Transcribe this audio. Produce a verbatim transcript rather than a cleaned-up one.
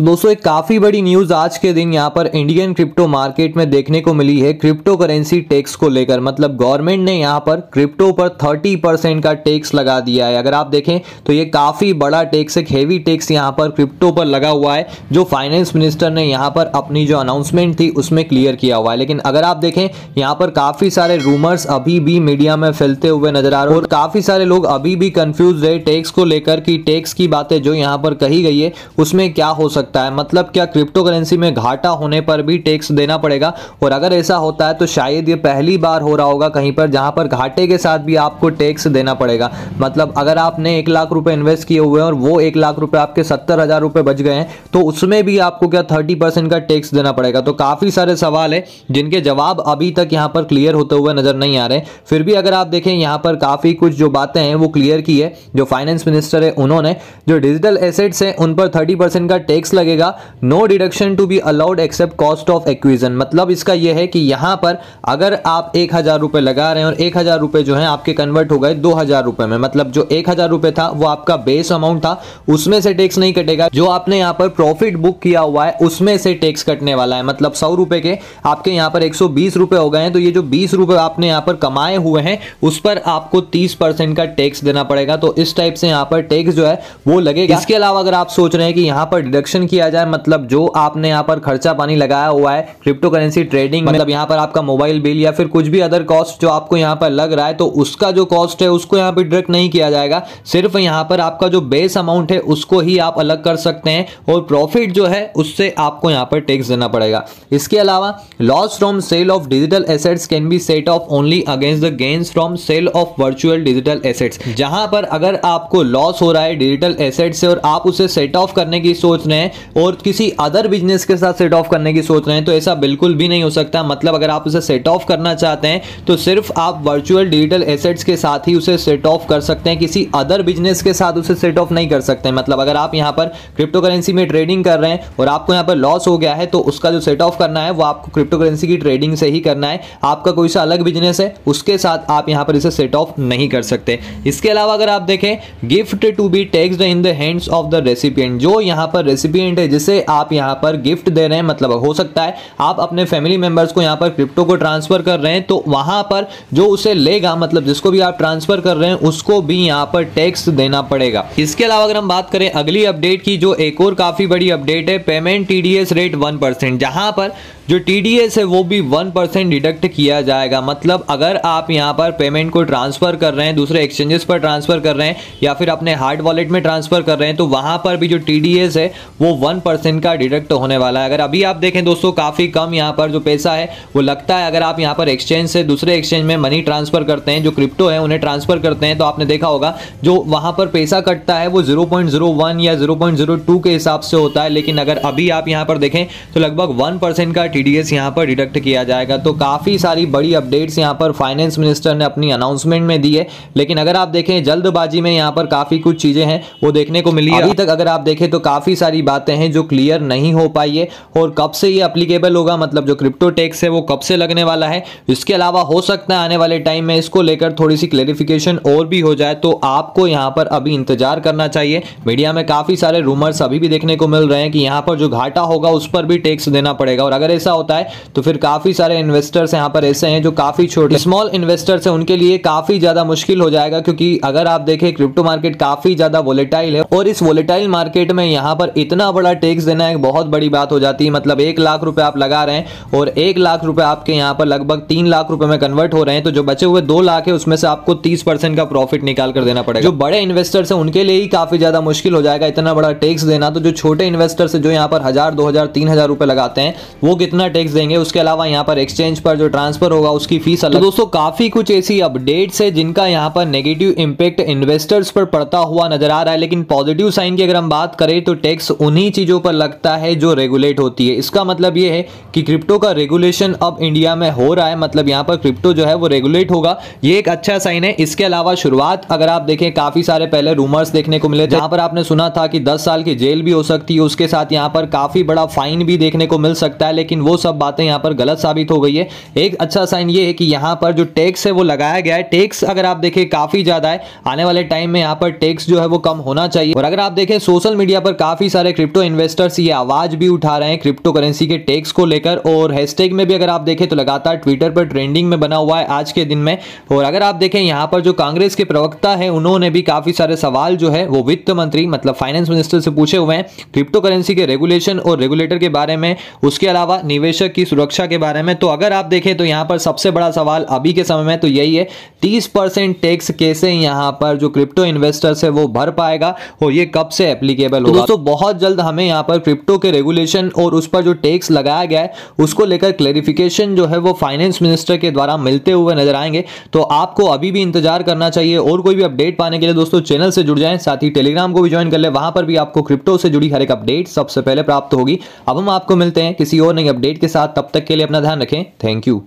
तो दोस्तों एक काफी बड़ी न्यूज आज के दिन यहाँ पर इंडियन क्रिप्टो मार्केट में देखने को मिली है क्रिप्टो करेंसी टैक्स को लेकर। मतलब गवर्नमेंट ने यहाँ पर क्रिप्टो पर तीस परसेंट का टैक्स लगा दिया है। अगर आप देखें तो ये काफी बड़ा टैक्स, एक हेवी टैक्स यहाँ पर क्रिप्टो पर लगा हुआ है, जो फाइनेंस मिनिस्टर ने यहाँ पर अपनी जो अनाउंसमेंट थी उसमें क्लियर किया हुआ है। लेकिन अगर आप देखें यहाँ पर काफी सारे रूमर्स अभी भी मीडिया में फैलते हुए नजर आ रहे हैं और काफी सारे लोग अभी भी कंफ्यूज है टैक्स को लेकर कि टैक्स की बातें जो यहाँ पर कही गई है उसमें क्या हो सकता है। मतलब क्या क्रिप्टो करेंसी में घाटा होने पर भी टैक्स देना पड़ेगा? और अगर ऐसा होता है तो शायद ये पहली बार हो रहा होगा कहीं पर जहां पर घाटे के साथ भी आपको टैक्स देना पड़ेगा। मतलब अगर आपने एक लाख रुपए इन्वेस्ट किए हुए हैं और वो एक लाख रुपए आपके सत्तर हजार रुपए बच गए हैं तो उसमें भी आपको क्या थर्टी परसेंट का टैक्स देना पड़ेगा? तो काफी सारे सवाल है जिनके जवाब अभी तक यहाँ पर क्लियर होते हुए नजर नहीं आ रहे। फिर भी अगर आप देखें यहाँ पर काफी कुछ जो बातें हैं वो क्लियर की है जो फाइनेंस मिनिस्टर है उन्होंने। जो डिजिटल एसेट्स हैं उन पर थर्टी परसेंट का टैक्स लगेगा, no deduction to be allowed except cost of acquisition. मतलब इसका यह है कि यहाँ पर अगर आप एक हजार रुपए लगा रहे हैं और एक हजार रुपए जो है आपके कन्वर्ट हो गए दो हजार रुपए में, मतलब जो एक हजार रुपए था वो आपका बेस अमाउंट था उसमें से टैक्स नहीं कटेगा, जो आपने यहाँ पर प्रॉफिट बुक किया हुआ है उसमें से टैक्स कटने वाला है। मतलब सौ रुपए के आपके यहाँ पर एक सौ बीस रुपए हो गए हैं तो ये जो बीस रुपए आपने यहाँ पर कमाए हुए हैं उस पर आपको तीस परसेंट का टैक्स देना पड़ेगा। तो इस टाइप से यहाँ पर टैक्स जो है वो लगेगा। इसके अलावा अगर आप सोच रहे हैं कि यहाँ पर डिडक्शन किया जाए, मतलब जो आपने यहाँ पर खर्चा पानी लगाया हुआ है क्रिप्टो करेंसी ट्रेडिंग, मतलब यहाँ पर आपका मोबाइल बिल या फिर कुछ भी अदर कॉस्ट जो आपको यहाँ पर लग रहा है तो उसका जो कॉस्ट है उसको यहाँ पर डिडक्ट नहीं किया जाएगा। सिर्फ यहाँ पर आपका जो बेस अमाउंट है उसको ही आप अलग कर सकते हैं और प्रॉफिट जो है उससे आपको यहाँ पर टैक्स देना पड़ेगा। इसके अलावा loss from sale of digital assets can be set off only against the gains from sale of virtual digital assets. जहां पर अगर आपको लॉस हो रहा है डिजिटल एसेट से और आप उसे सेट ऑफ करने की सोच रहे हैं और किसी अदर बिजनेस के साथ सेट ऑफ करने की सोच रहे हैं तो ऐसा बिल्कुल भी नहीं हो सकता। मतलब अगर आप उसे सेट ऑफ करना चाहते हैं तो सिर्फ आप वर्चुअल डिजिटल एसेट्स के साथ ही उसे सेट ऑफ कर सकते हैं, किसी अदर बिजनेस के साथ उसे सेट ऑफ नहीं कर सकते। मतलब अगर आप यहाँ पर क्रिप्टो करेंसी में ट्रेडिंग कर रहे हैं और आपको यहाँ पर लॉस हो गया है तो उसका जो सेट ऑफ करना है वो आपको क्रिप्टो करेंसी की ट्रेडिंग से ही करना है। आपका कोई सा अलग बिजनेस है उसके साथ आप यहाँ पर इसे सेट ऑफ नहीं कर सकते। इसके अलावा अगर आप देखें gift to be taxed in the hands of the recipient, जो यहाँ पर रेसिपिएंट है जिसे आप यहाँ पर गिफ्ट दे रहे हैं, मतलब हो सकता है आप अपने फैमिली मेंबर्स को यहाँ पर क्रिप्टो को ट्रांसफर कर रहे हैं तो वहां पर जो उसे लेगा, मतलब जिसको भी आप ट्रांसफर कर रहे हैं उसको भी यहाँ पर टैक्स देना पड़ेगा। इसके अलावा अगर हम बात करें अगली अपडेट की जो एक और काफी बड़ी अपडेट है, payment TDS rate one percent, जहां पर जो टीडीएस है वो भी वन परसेंट डिडक्ट किया जाएगा। मतलब अगर आप यहाँ पर पेमेंट को ट्रांसफर कर रहे हैं, दूसरे एक्सचेंजेस पर ट्रांसफर कर रहे हैं या फिर अपने हार्ड वॉलेट में ट्रांसफर कर रहे हैं तो वहां पर भी जो टीडीएस है वो वन परसेंट का डिडक्ट होने वाला है। अगर अभी आप देखें दोस्तों काफी कम यहाँ पर जो पैसा है वो लगता है अगर आप यहाँ पर एक्सचेंज से दूसरे एक्सचेंज में मनी ट्रांसफर करते हैं, जो क्रिप्टो है उन्हें ट्रांसफर करते हैं तो आपने देखा होगा जो वहां पर पैसा कटता है वो जीरो पॉइंट जीरो वन या जीरो पॉइंट जीरो टू के हिसाब से होता है। लेकिन अगर अभी आप यहाँ पर देखें तो लगभग वन परसेंट का टीडीएस यहाँ पर डिडक्ट किया जाएगा। तो काफी सारी बड़ी अपडेट्स यहाँ पर फाइनेंस मिनिस्टर ने अपनी अनाउंसमेंट में दी है। लेकिन अगर आप देखें जल्दबाजी में यहाँ पर काफी कुछ चीजें हैं वो देखने को मिली है। अभी तक अगर आप देखें तो काफी सारी बातें हैं जो क्लियर नहीं हो पाई है और कब से ये अप्लीकेबल होगा, मतलब जो क्रिप्टो टैक्स है वो कब से लगने वाला है। इसके अलावा हो सकता है आने वाले टाइम में इसको लेकर थोड़ी सी क्लेरिफिकेशन और भी हो जाए, तो आपको यहाँ पर अभी इंतजार करना चाहिए। मीडिया में काफी सारे रूमर्स अभी भी देखने को मिल रहे हैं कि यहाँ पर जो घाटा होगा उस पर भी टैक्स देना पड़ेगा। और अगर ऐसा होता है तो फिर काफी सारे इन्वेस्टर्स यहाँ पर ऐसे हैं जो काफी छोटे स्मॉल इन्वेस्टर्स हैं, उनके लिए काफी ज्यादा मुश्किल हो जाएगा। क्योंकि अगर आप देखें क्रिप्टो मार्केट काफी ज्यादा वोलेटाइल है और इस वोलेटाइल मार्केट में यहाँ पर इतना बड़ा टैक्स देना एक बहुत बड़ी बात हो जाती है। मतलब एक लाख रुपए आप लगा रहे हैं और एक लाख रुपए आपके यहाँ पर लगभग तीन लाख रुपए में कन्वर्ट हो रहे हैं तो जो बचे हुए दो लाख है उसमें से आपको तीस परसेंट का प्रॉफिट निकाल कर देना पड़ेगा। जो बड़े इन्वेस्टर्स हैं उनके लिए ही काफी ज्यादा मुश्किल हो जाएगा इतना बड़ा टैक्स देना। तो जो छोटे इन्वेस्टर्स जो यहाँ पर हजार दो हजार तीन हजार रुपए लगाते हैं वो कितना टैक्स देंगे? उसके अलावा यहाँ पर एक्सचेंज पर जो ट्रांसफर होगा उसकी फीस अलग। तो दोस्तों काफी कुछ ऐसी अपडेट्स है जिनका यहाँ पर नेगेटिव इंपैक्ट इन्वेस्टर्स पर पड़ता हुआ नजर आ रहा है। लेकिन पॉजिटिव साइन की अगर हम बात करें तो टैक्स उन्हीं चीजों पर लगता है जो रेगुलेट होती है। इसका मतलब यह है कि क्रिप्टो का रेगुलेशन अब इंडिया में हो रहा है, मतलब यहाँ पर क्रिप्टो जो है वो रेगुलेट होगा, ये एक अच्छा साइन है। इसके अलावा शुरुआत अगर आप देखें काफी सारे पहले रूमर्स देखने को मिले जहां पर आपने सुना था कि दस साल की जेल भी हो सकती है, उसके साथ यहाँ पर काफी बड़ा फाइन भी देखने को मिल सकता है। लेकिन लेकिन वो सब बातें यहाँ पर गलत साबित हो गई है। एक अच्छा साइन ये है कि यहाँ पर जो टैक्स है वो लगाया गया है, टैक्स अगर आप देखें काफी ज्यादा है, आने वाले टाइम में यहाँ पर टैक्स जो है वो कम होना चाहिए। और अगर आप देखें सोशल मीडिया पर काफी सारे क्रिप्टो इन्वेस्टर्स ये आवाज भी उठा रहे हैं क्रिप्टो करेंसी के टैक्स को लेकर, और हैशटैग में भी अगर आप देखें तो लगातार ट्विटर पर ट्रेंडिंग में बना हुआ है आज के दिन में। और अगर आप देखें यहाँ पर जो कांग्रेस के प्रवक्ता है उन्होंने भी काफी सारे सवाल जो है वो वित्त मंत्री मतलब फाइनेंस मिनिस्टर से पूछे हुए हैं क्रिप्टो करेंसी के रेगुलेशन और रेगुलेटर के बारे में, उसके अलावा निवेशक की सुरक्षा के बारे में। तो अगर आप देखें तो यहाँ पर सबसे बड़ा सवाल अभी के समय में तो यही है तीस परसेंट टैक्स कैसे यहाँ पर जो क्रिप्टो इन्वेस्टर्स है वो भर पाएगा और ये कब से एप्लीकेबल होगा। तो दोस्तों बहुत जल्द हमें यहाँ पर क्रिप्टो के रेगुलेशन और उस पर जो टैक्स लगाया गया है उसको लेकर क्लेरिफिकेशन जो है वो फाइनेंस मिनिस्टर के द्वारा मिलते हुए नजर आएंगे। तो आपको अभी भी इंतजार करना चाहिए। और कोई भी अपडेट पाने के लिए दोस्तों चैनल से जुड़ जाएं, साथ ही टेलीग्राम को भी ज्वाइन कर ले, वहां पर भी आपको क्रिप्टो से जुड़ी हर एक अपडेट सबसे पहले प्राप्त होगी। अब हम आपको मिलते हैं किसी और नई अपडेट के साथ, तब तक के लिए अपना ध्यान रखें। Thank you.